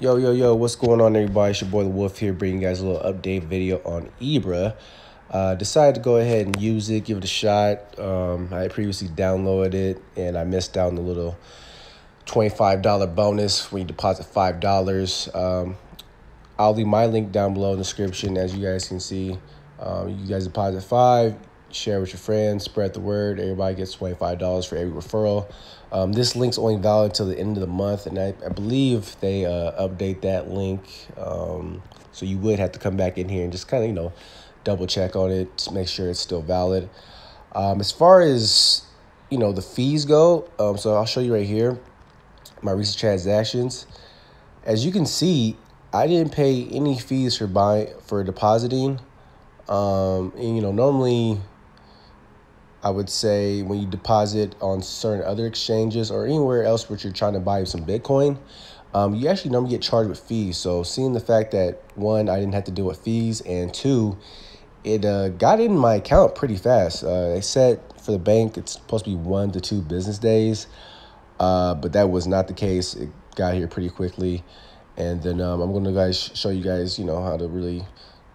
Yo, what's going on, everybody? It's your boy The Wolf here, bringing you guys a little update video on Abra. Decided to go ahead and use it, give it a shot. I had previously downloaded it, and I missed out on the little $25 bonus when you deposit $5. I'll leave my link down below in the description, as you guys can see. You guys deposit $5, share with your friends, spread the word. Everybody gets $25 for every referral. This link's only valid till the end of the month, and I believe they update that link, so you would have to come back in here and just kind of, you know, double check on it to make sure it's still valid. As far as, you know, the fees go, so I'll show you right here my recent transactions. As you can see, I didn't pay any fees for depositing. And you know, normally I would say when you deposit on certain other exchanges or anywhere else where you're trying to buy some Bitcoin, you actually normally get charged with fees. So seeing the fact that, one, I didn't have to deal with fees, and two, it got in my account pretty fast. They said for the bank it's supposed to be 1 to 2 business days, but that was not the case. It got here pretty quickly. And then I'm going to show you guys, you know, how to really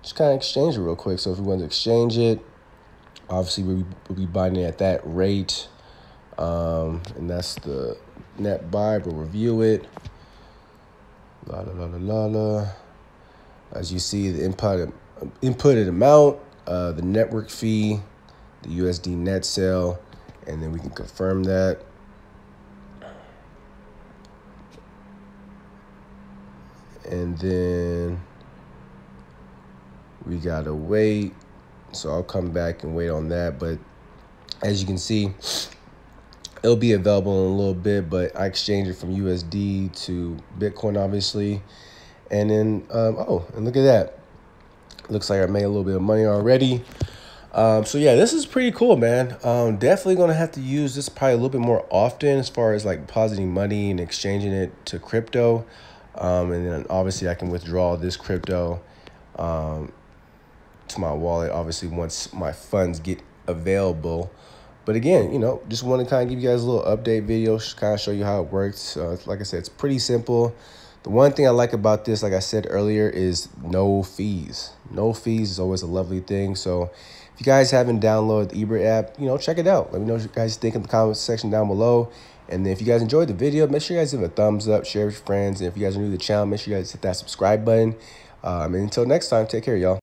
just kind of exchange it real quick. So if we want to exchange it, obviously we'll be buying it at that rate, and that's the net buy. We'll review it. As you see, the inputted amount, the network fee, the USD net sale, and then we can confirm that. And then we gotta wait. So I'll come back and wait on that. But as you can see, it'll be available in a little bit, but I exchanged it from USD to Bitcoin, obviously. And then, oh, and look at that. Looks like I made a little bit of money already. So yeah, this is pretty cool, man. Definitely gonna have to use this probably a little bit more often as far as like depositing money and exchanging it to crypto. And then obviously I can withdraw this crypto to my wallet, obviously, once my funds get available. But again, you know, just want to kind of give you guys a little update video, kind of show you how it works. Like I said, it's pretty simple. The one thing I like about this, like I said earlier, is no fees. No fees is always a lovely thing. So if you guys haven't downloaded the Abra app, you know, check it out. Let me know what you guys think in the comments section down below. And then if you guys enjoyed the video, make sure you guys give it a thumbs up, share with your friends. And if you guys are new to the channel, make sure you guys hit that subscribe button. And until next time, take care, y'all.